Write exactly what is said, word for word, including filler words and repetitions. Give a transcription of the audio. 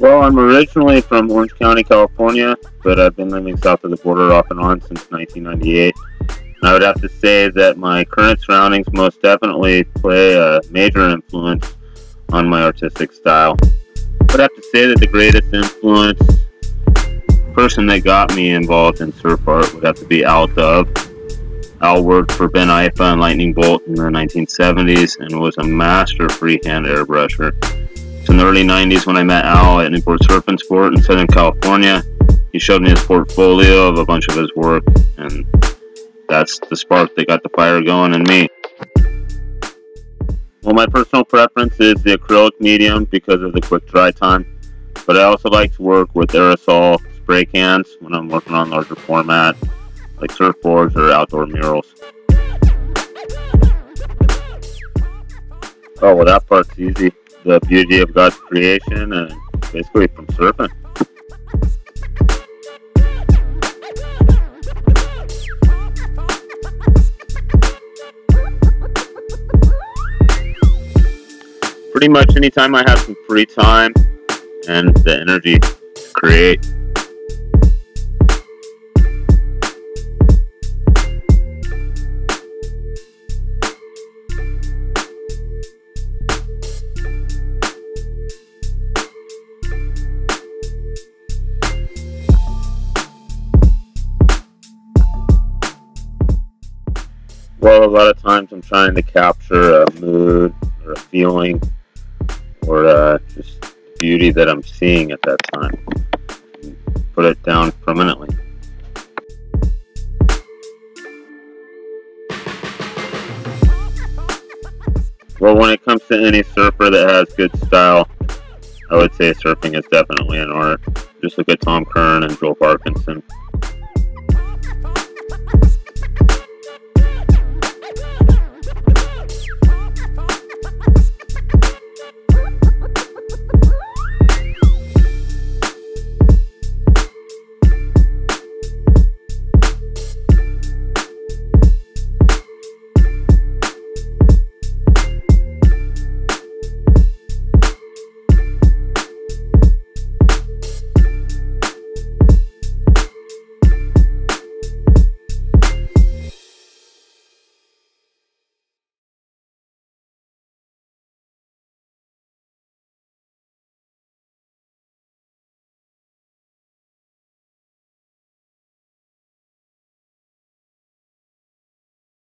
Well, I'm originally from Orange County, California, but I've been living south of the border off and on since nineteen ninety-eight. And I would have to say that my current surroundings most definitely play a major influence on my artistic style. I would have to say that the greatest influence, person that got me involved in surf art, would have to be Al Dove. Al worked for Ben Aipa and Lightning Bolt in the nineteen seventies and was a master freehand airbrusher. In the early nineties, when I met Al at Newport Surf and Sport in Southern California, he showed me his portfolio of a bunch of his work, and that's the spark that got the fire going in me. Well, my personal preference is the acrylic medium because of the quick dry time, but I also like to work with aerosol spray cans when I'm working on larger format, like surfboards or outdoor murals. Oh, well, that part's easy. The beauty of God's creation and basically from surfing. Pretty much anytime I have some free time and the energy to create. Well, a lot of times I'm trying to capture a mood or a feeling or uh, just the beauty that I'm seeing at that time. Put it down permanently. Well, when it comes to any surfer that has good style, I would say surfing is definitely an art. Just look at Tom Curren and Joel Parkinson.